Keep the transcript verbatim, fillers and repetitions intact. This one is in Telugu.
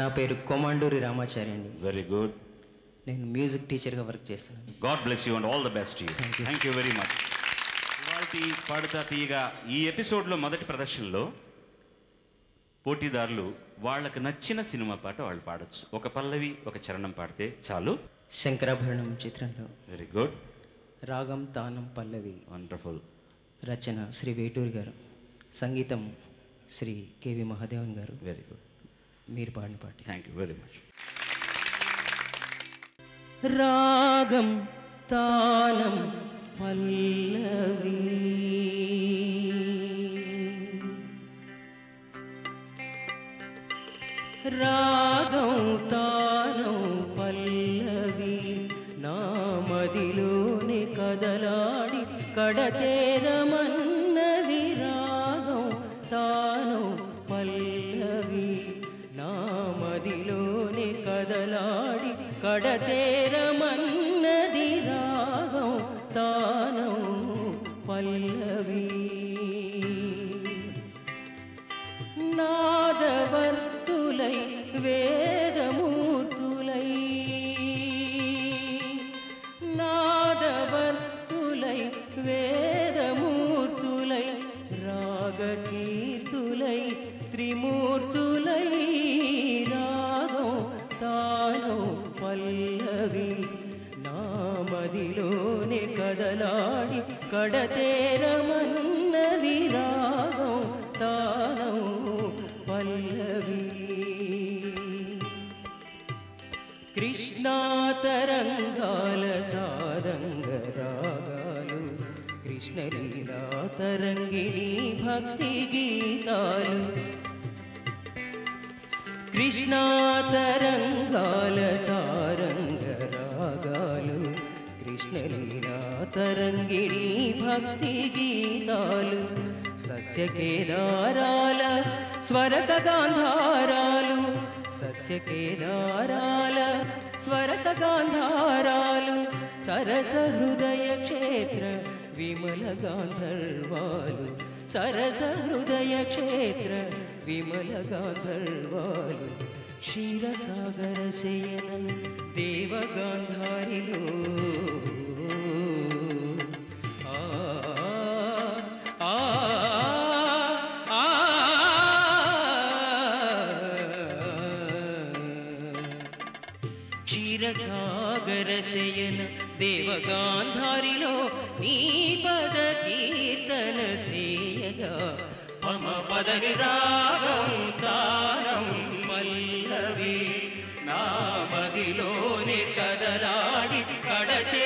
నా పేరు కోమాండూరి రామాచారి అండి. Very good. నేను మ్యూజిక్ టీచర్ గా వర్క్ చేస్తున్నాను. God bless you and all the best you. Thank you very much. ఇవాల్టి పాడతా తీయగా ఈ ఎపిసోడ్ లో మొదటి ప్రదర్శనలో పోటీదారులు వాళ్ళకి నచ్చిన సినిమా పాట వాళ్ళు పాడొచ్చు. ఒక పల్లవి ఒక చరణం పాడితే చాలు. శంకరాభరణం చిత్రంలో. Very good. రాగం తానం పల్లవి. వండర్ఫుల్. రచన శ్రీ వేటూర్ గారు, సంగీతం శ్రీ కేవి మహదేవన్ గారు. Very good. మీరు పాడిన పాట. Thank you very much. రాగం తానం పల్లవి రాగం తానం పల్లవి నా మదిలోని కదలాడి కడతేరమన్నవి రాగం తానం పల్లవి నా మదిలోని కదలాడి కడతేరమన్నది రాగం తానం పల్లవి నాదవర్ वेदमूर्तुलै नादवर्तुलै वेदमूर्तुलै रागकीर्तुलै त्रिमूर्तुलै रागो तानो पल्लवी नामदिलोने कदलाडि कडतेरमन्नवि रागो तानो पल्लवी कृष्णा तरंगाल सारंग रागालू कृष्ण लीला तरंगिणी भक्ति गीतालू कृष्णा तरंगाल सारंग रागालू कृष्ण लीला तरंगिणी भक्ति गीतालू सस्य केदाराल स्वरस गांधारालू सस्य केदाराल स्वरस गांधारालू सरसहृदय क्षेत्र विमल गांधरवालू सरसहृदय क्षेत्र विमल गांधरवालू क्षीरसागर शयन देव गांधारिलो क्षीरसागर शयन देव गांधारिलो नी पद कीर्तन सेयगा मम पद रागं तानं मल्लवी नामदिलोने कदलाडि कड़ते